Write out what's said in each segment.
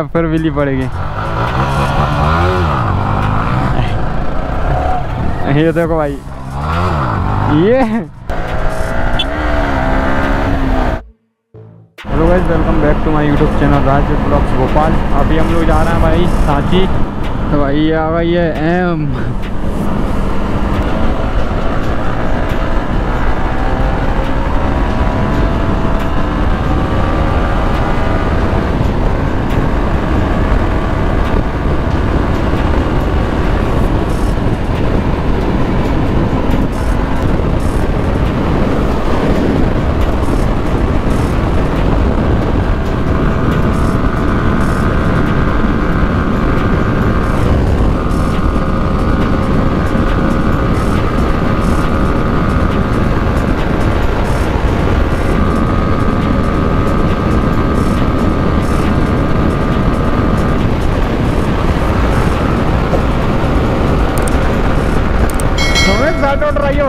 अब फिर बिल्ली पड़ेगी। ये देखो भाई, ये hello guys, welcome back to my YouTube channel Raj vlogs Bhopal. अभी हम लोग जा रहे हैं भाई सांची। तो भाई आ गई है एम,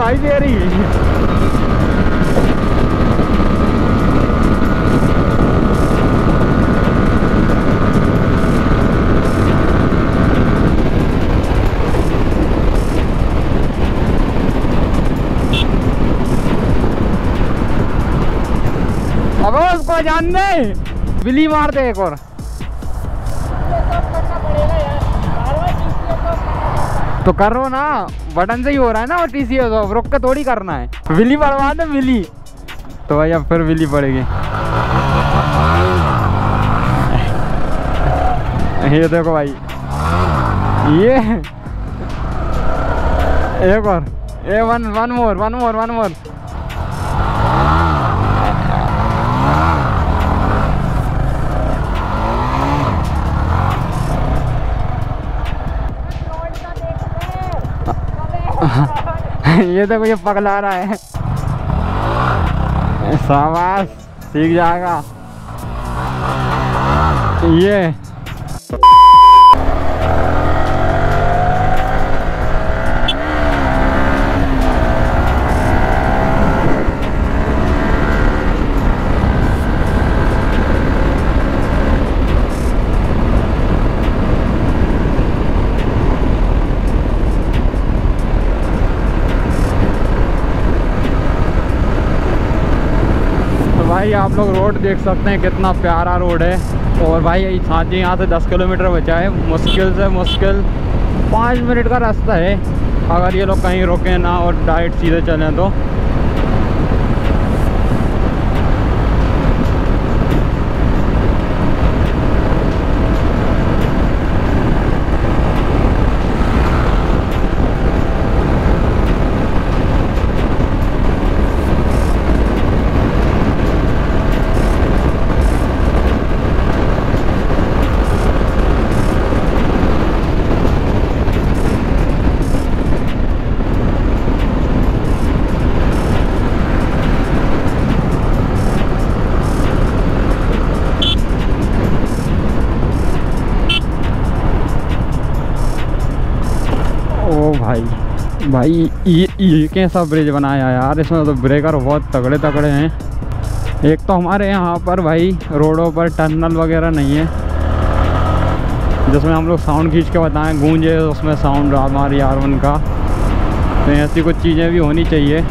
भाई दे रही है। अब उसको जान दे, बिल्ली मार दे एक और। तो करो ना, बटन से ही हो रहा है ना, और टीसीएस ऑफ रुक के थोड़ी करना है। बिल्ली बर्बाद है बिल्ली। तो भाई अब फिर बिल्ली पड़ेगी। ये देखो भाई, ये एक और, ए वन मोर। ये देखो, ये पगला रहा है। शाबाश, सीख जाएगा ये। भाई आप लोग रोड देख सकते हैं, कितना प्यारा रोड है। और भाई सांची यहाँ से 10 किलोमीटर बचा है, मुश्किल से मुश्किल 5 मिनट का रास्ता है, अगर ये लोग कहीं रुकें ना और डायरेक्ट सीधे चलें तो। भाई ये कैसा ब्रिज बनाया यार, इसमें तो ब्रेकर बहुत तगड़े तगड़े हैं। एक तो हमारे यहाँ पर भाई रोडों पर टनल वगैरह नहीं है, जिसमें हम लोग साउंड खींच के बताएं गूंजे उसमें साउंड हमारे यार उनका। तो ऐसी कुछ चीज़ें भी होनी चाहिए।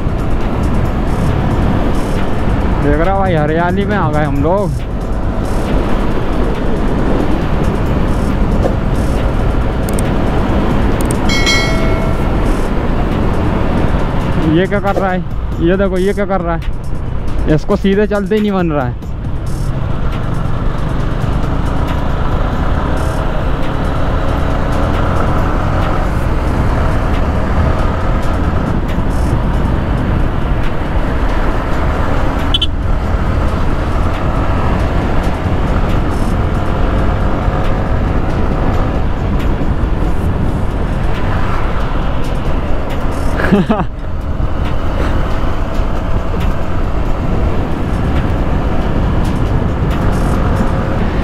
देख रहा भाई, हरियाली में आ गए हम लोग। ये क्या कर रहा है, ये देखो ये क्या कर रहा है, इसको सीधे चलते ही नहीं बन रहा है।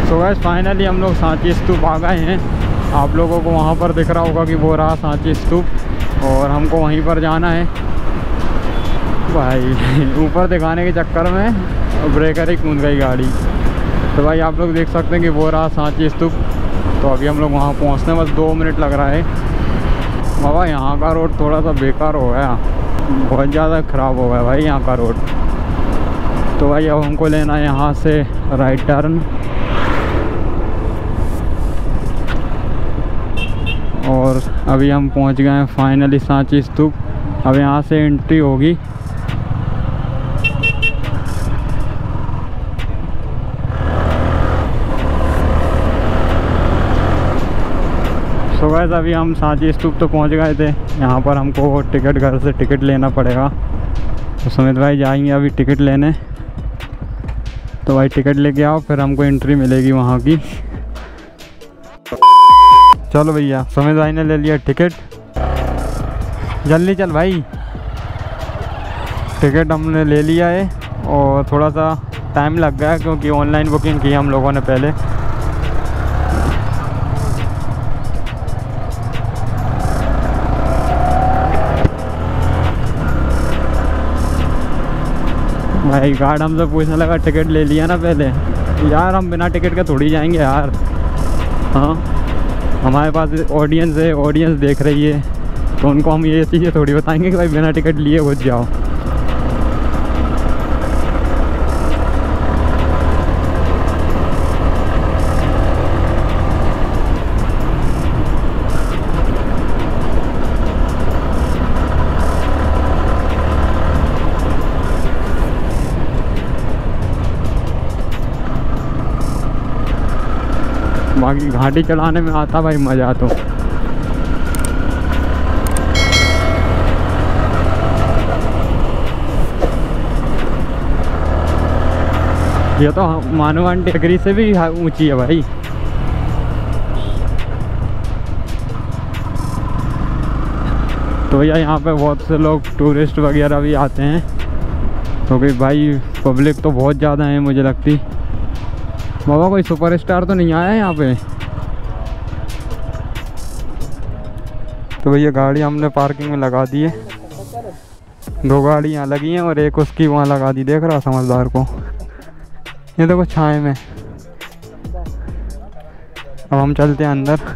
तो गाइस फाइनली हम लोग सांची स्तूप आ गए हैं। आप लोगों को वहाँ पर दिख रहा होगा कि वो रहा सांची स्तूप, और हमको वहीं पर जाना है। भाई ऊपर दिखाने के चक्कर में ब्रेकर ही कूद गई गाड़ी। तो भाई आप लोग देख सकते हैं कि वो रहा सांची स्तूप। तो अभी हम लोग वहाँ पहुँचने में बस 2 मिनट लग रहा है। बाबा यहाँ का रोड थोड़ा सा बेकार हो गया, बहुत ज़्यादा ख़राब हो गया भाई यहाँ का रोड। तो भाई अब हमको लेना है यहाँ से राइट टर्न और अभी हम पहुँच गए हैं फाइनली सांची स्तूप। अब यहाँ से एंट्री होगी। तो गाइस अभी हम सांची स्तूप तो पहुंच गए थे। यहाँ पर हमको टिकट घर से टिकट लेना पड़ेगा। तो सुमित भाई जाएंगे अभी टिकट लेने। तो भाई टिकट लेके आओ फिर हमको एंट्री मिलेगी वहाँ की। चलो भैया, सुमित भाई ने ले लिया टिकट। जल्दी चल भाई। टिकट हमने ले लिया है और थोड़ा सा टाइम लग गया क्योंकि ऑनलाइन बुकिंग की हम लोगों ने पहले। भाई गार्ड हमसे पूछने लगा टिकट ले लिया ना पहले। यार हम बिना टिकट के थोड़ी जाएंगे यार। हाँ हमारे पास ऑडियंस है, ऑडियंस देख रही है, तो उनको हम ये चीज़ें थोड़ी बताएंगे कि भाई बिना टिकट लिए घुस जाओ। बाकी घाटी चढ़ाने में आता भाई मज़ा। तो ये तो मानवान टेकरी से भी ऊंची है भाई। तो यार यहाँ पे बहुत से लोग टूरिस्ट वगैरह भी आते हैं क्योंकि तो भाई पब्लिक तो बहुत ज़्यादा है मुझे लगती। बाबा कोई सुपरस्टार तो नहीं आया है यहाँ पे। तो भैया गाड़ी हमने पार्किंग में लगा दी है। 2 गाड़ी यहाँ लगी हैं और एक उसकी वहाँ लगा दी। देख रहा समझदार को, ये देखो छाए में। अब हम चलते हैं अंदर।